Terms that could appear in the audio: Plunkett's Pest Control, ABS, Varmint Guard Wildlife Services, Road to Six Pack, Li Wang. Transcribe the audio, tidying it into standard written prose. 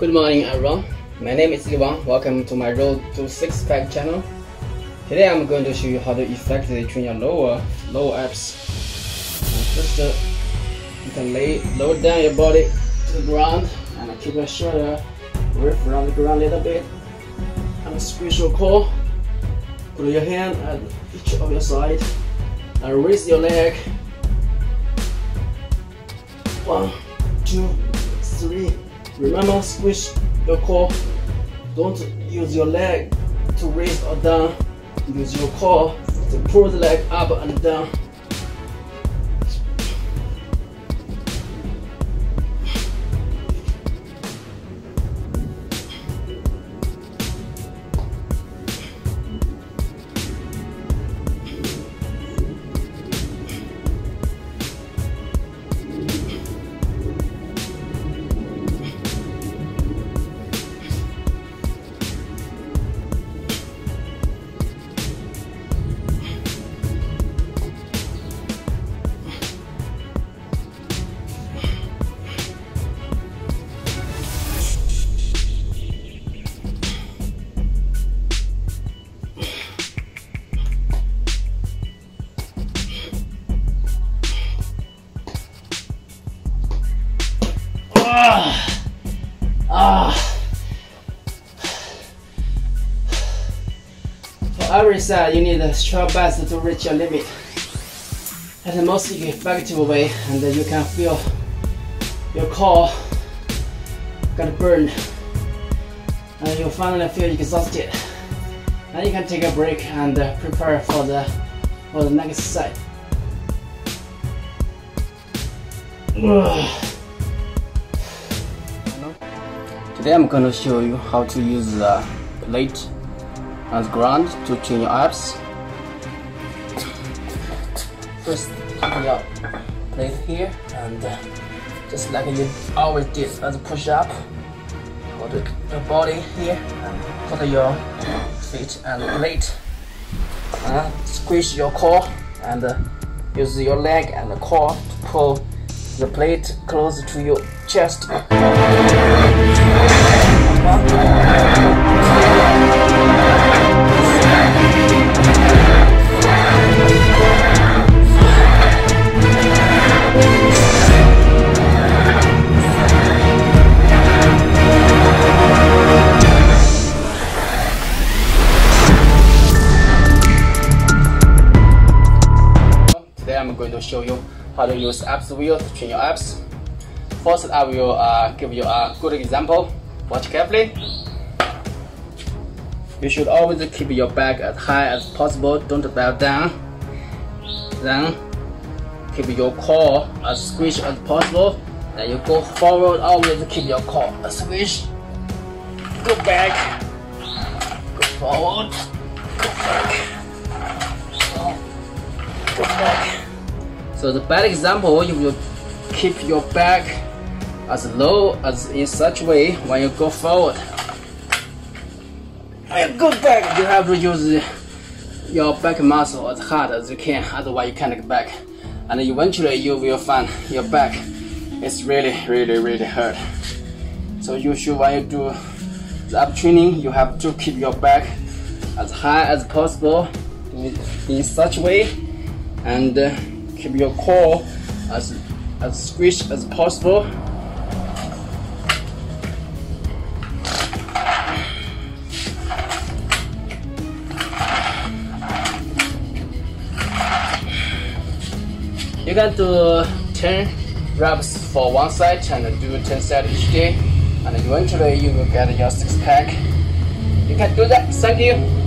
Good morning everyone, my name is Li Wang. Welcome to my Road to Six Pack channel. Today I'm going to show you how to effectively train your lower abs. First, you can lower down your body to the ground and keep your shoulder away from the ground a little bit. And squeeze your core. Put your hand at each of your side and raise your leg. 1, 2, 3. Remember, squish your core. Don't use your leg to raise or down. Use your core to pull the leg up and down. For every set, you need a strong bicep to reach your limit. That's the most effective way, and you can feel your core got burned, and you finally feel exhausted. Then you can take a break and prepare for the next set. Today I'm going to show you how to use the plate and ground to train your abs. First, put your plate here and just like you always did as a push up, put your body here and put your feet and plate. Squeeze your core and use your leg and the core to pull the plate close to your chest. Today I'm going to show you how to use abs wheel to train your abs. First, I will give you a good example. Watch carefully. You should always keep your back as high as possible. Don't dive down. Then keep your core as squeezed as possible. Then you go forward. Always keep your core as squeezed. Go back. Go forward. Go back. Go back. So the bad example, you will keep your back as low as in such way when you go forward. When you go back, you have to use your back muscle as hard as you can, otherwise you can't get back. And eventually you will find your back is really hurt. So you should, when you do the ab training, you have to keep your back as high as possible in such way and keep your core as squished as possible. You can do 10 reps for one side and do 10 sets each day, and eventually you will get your six pack. You can do that. Thank you.